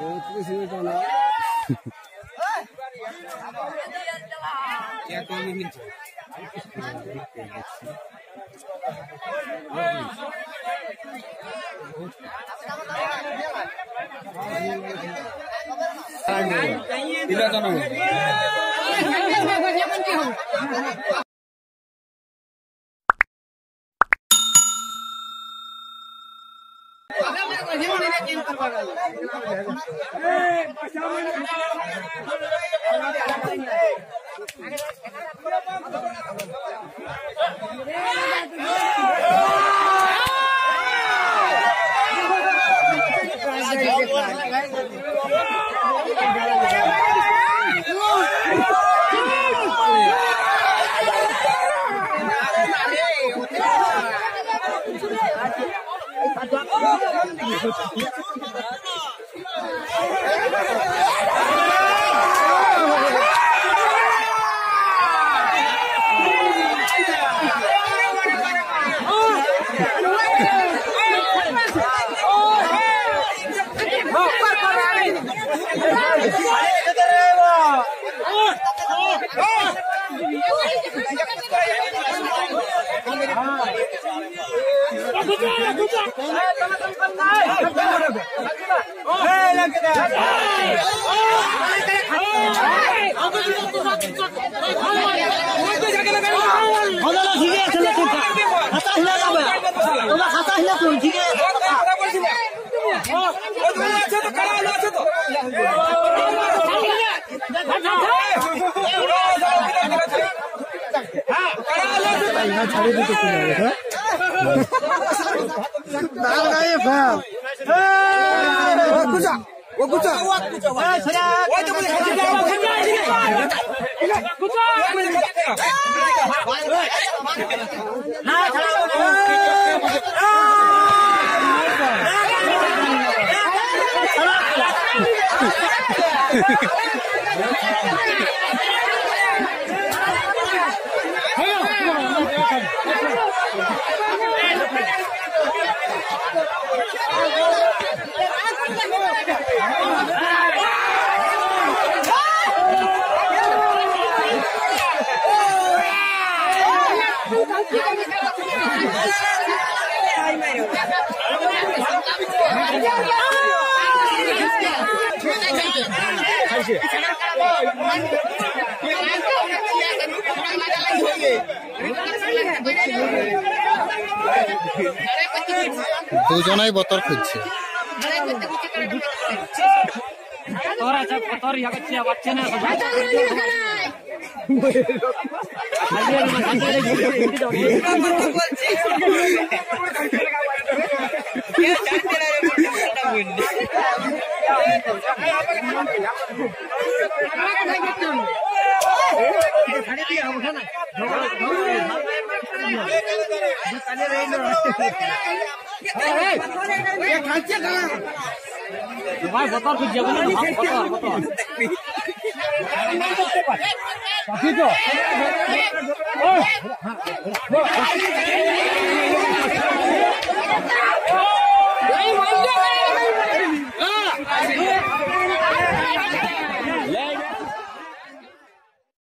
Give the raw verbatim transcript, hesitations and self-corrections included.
Tidak দুজনেই বতর খুঁজছে Let's go.